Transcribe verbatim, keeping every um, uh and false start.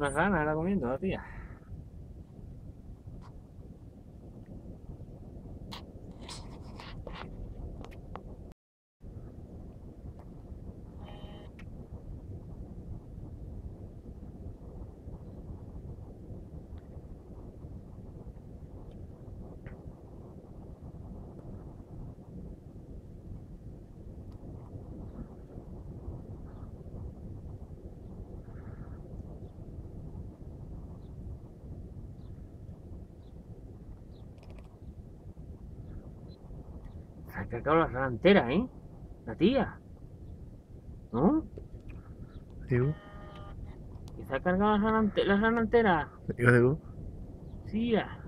Las ganas la comiendo la tía. Se ha cargado la rana entera, ¿eh? La tía. ¿No? ¿Digo? ¿Se ha cargado la rana entera? ¿Digo, digo? Sí, ya.